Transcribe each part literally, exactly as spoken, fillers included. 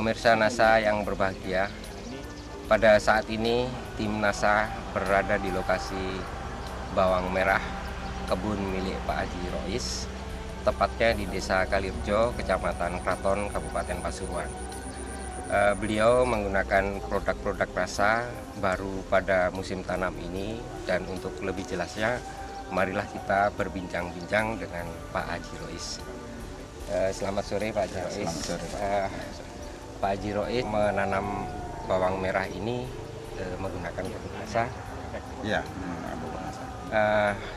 Pemirsa NASA yang berbahagia, pada saat ini tim NASA berada di lokasi bawang merah kebun milik Pak Haji Rois, tepatnya di Desa Kalirjo, Kecamatan Kraton, Kabupaten Pasuruan. E, beliau menggunakan produk-produk NASA baru pada musim tanam ini, dan untuk lebih jelasnya, marilah kita berbincang-bincang dengan Pak Haji Rois. E, selamat sore Pak Haji Rois. Selamat sore, Pak. E, Pak Haji Rois menanam bawang merah ini e, menggunakan produk NASA. Ya, menggunakan produk NASA. E,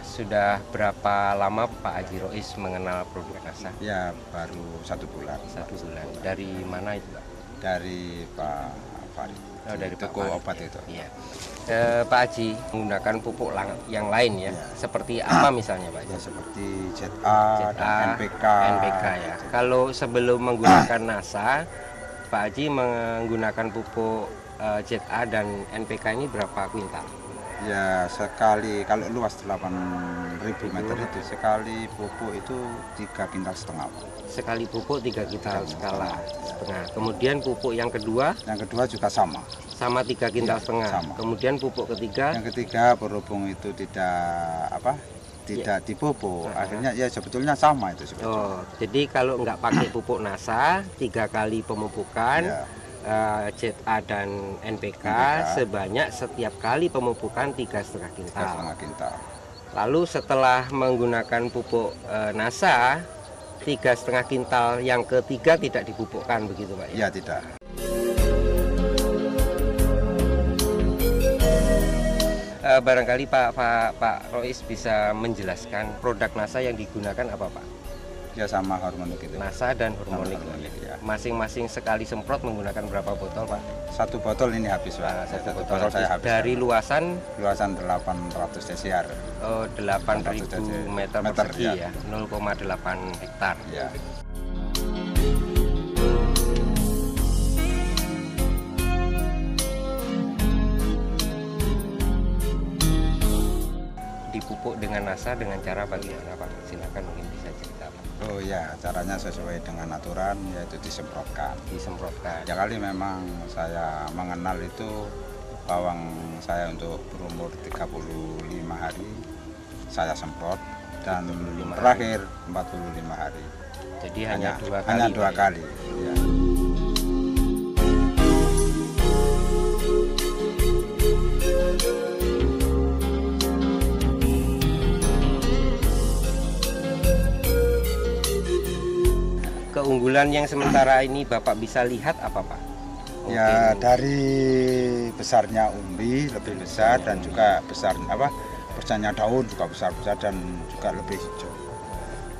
sudah berapa lama Pak Haji Rois mengenal produk NASA? Ya, baru satu bulan. Satu bulan. bulan. Dari mana itu, Pak? Dari Pak Farid. Oh, dari toko obat itu. Iya. E, Pak Haji menggunakan pupuk yang lain ya. ya. Seperti apa misalnya, Pak Haji? Ya, seperti Z A, dan N P K. N P K ya. Z A. Kalau sebelum menggunakan NASA, Pak Haji menggunakan pupuk uh, Z A dan N P K ini berapa kuintal? Ya, sekali kalau luas delapan ribu meter itu sekali pupuk itu tiga kuintal setengah. Sekali pupuk tiga kuintal skala setengah. Kemudian pupuk yang kedua? Yang kedua juga sama. Sama tiga kuintal ya, setengah. Sama. Kemudian pupuk ketiga? Yang ketiga berhubung itu tidak apa? tidak ya. dipupuk, nah, akhirnya ya sebetulnya sama itu sebetulnya. Oh, jadi kalau nggak pakai pupuk NASA, tiga kali pemupukan ya. uh, Z A dan N P K, N P K sebanyak setiap kali pemupukan tiga setengah kintal. kintal. Lalu setelah menggunakan pupuk uh, NASA, tiga setengah kintal yang ketiga tidak dipupukkan begitu Pak? Ya, ya tidak. Uh, barangkali Pak Pak Pak Rois bisa menjelaskan produk NASA yang digunakan apa Pak? Ya sama hormonik itu. NASA dan hormonik. Masing-masing ya. Sekali semprot menggunakan berapa botol Pak? Satu botol ini habis Pak. Nah, satu, satu botol, botol saya habis. Dari kan. luasan? Luasan delapan ratus desiar. Oh, delapan ribu meter persegi ya. ya. nol koma delapan hektar. Ya. Dipupuk dengan NASA dengan cara bagaimana Pak? Silakan mungkin bisa cerita Pak. Oh ya, caranya sesuai dengan aturan yaitu disemprotkan. Disemprotkan. Ya kali memang saya mengenal itu bawang saya untuk berumur tiga puluh lima hari saya semprot dan terakhir empat puluh lima hari. Jadi hanya, hanya dua kali. Hanya dua kali. Ya. Keunggulan yang sementara ini Bapak bisa lihat apa Pak? Mungkin... Ya dari besarnya umbi lebih besar dan juga besar apa besarnya daun juga besar-besar dan juga lebih hijau.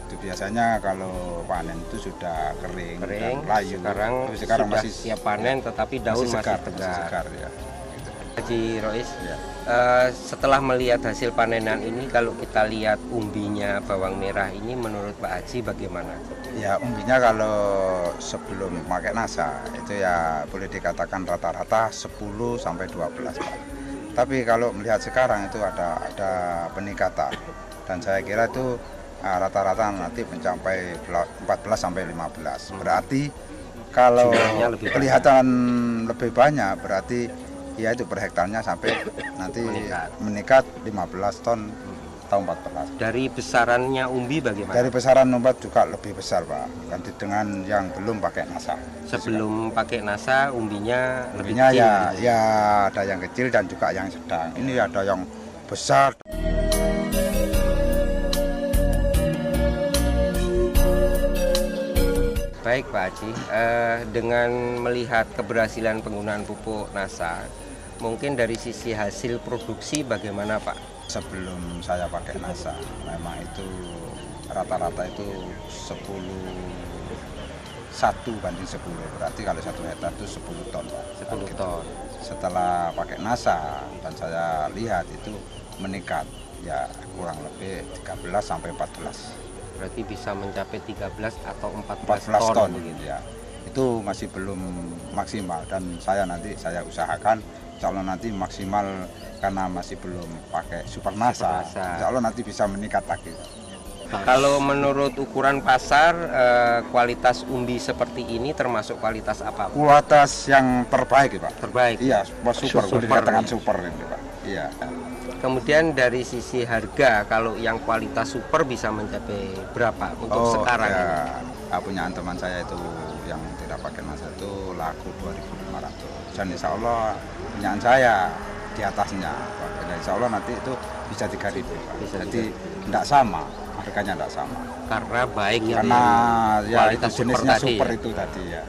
Itu biasanya kalau panen itu sudah kering, kering dan layu. Sekarang, tapi sekarang sudah masih siap panen tetapi daun masih, segar, masih tegar. Masih segar, ya. Haji Rois, ya. uh, setelah melihat hasil panenan ini, kalau kita lihat umbinya bawang merah ini, menurut Pak Haji bagaimana? Ya umbinya kalau sebelum pakai NASA itu ya boleh dikatakan rata-rata sepuluh sampai dua belas Pak. Tapi kalau melihat sekarang itu ada ada peningkatan dan saya kira itu rata-rata uh, nanti mencapai empat belas sampai lima belas. Berarti kalau lebih kelihatan banyak. lebih banyak berarti ya itu per hektarnya sampai nanti meningkat, meningkat lima belas ton atau empat belas. Dari besarannya umbi bagaimana? Dari besaran umbat juga lebih besar Pak, ganti dengan yang belum pakai NASA. Sebelum pakai NASA umbinya, umbinya lebih kecil? Ya, ya ada yang kecil dan juga yang sedang, ini ada yang besar. Baik Pak Haji, eh, dengan melihat keberhasilan penggunaan pupuk NASA, mungkin dari sisi hasil produksi bagaimana Pak? Sebelum saya pakai NASA, memang itu rata-rata itu satu banding sepuluh, berarti kalau satu hektar itu sepuluh ton Pak. sepuluh ton. Setelah pakai NASA dan saya lihat itu meningkat, ya kurang lebih tiga belas sampai empat belas. Berarti bisa mencapai tiga belas atau empat belas, empat belas ton, ton gitu ya. Itu masih belum maksimal dan saya nanti saya usahakan insya Allah nanti maksimal karena masih belum pakai Super NASA, Super NASA. Insya Allah nanti bisa meningkat lagi. Kalau menurut ukuran pasar, eh, kualitas umbi seperti ini termasuk kualitas apa? Pak? Kualitas yang terbaik, Pak. Terbaik. Iya, super. Super. Dikatakan super ini, Pak. Iya. Kemudian dari sisi harga, kalau yang kualitas super bisa mencapai berapa untuk oh, sekarang? Ya, ini? Punya teman saya itu yang tidak pakai masa itu laku dua ribu lima ratus. Dan insya Allah punyaan saya di atasnya. Dan insya Allah nanti itu bisa tiga ribu. Bisa jadi tidak sama, harganya tidak sama. Karena baik Karena ya, ya kualitas itu jenisnya super, super tadi, itu ya. tadi ya.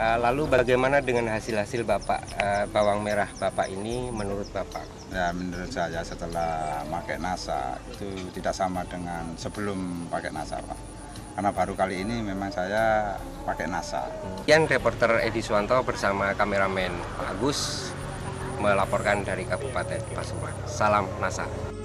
Lalu bagaimana dengan hasil-hasil Bapak, bawang merah Bapak ini menurut Bapak? Ya, menurut saya setelah pakai NASA itu tidak sama dengan sebelum pakai NASA, Pak. Karena baru kali ini memang saya pakai NASA. Yang reporter Edi Suwanto bersama kameramen Agus melaporkan dari Kabupaten Pasuruan. Salam NASA.